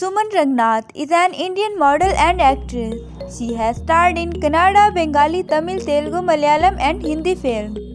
Suman Ranganathan is an Indian model and actress. She has starred in Kannada, Bengali, Tamil, Telugu, Malayalam and Hindi films.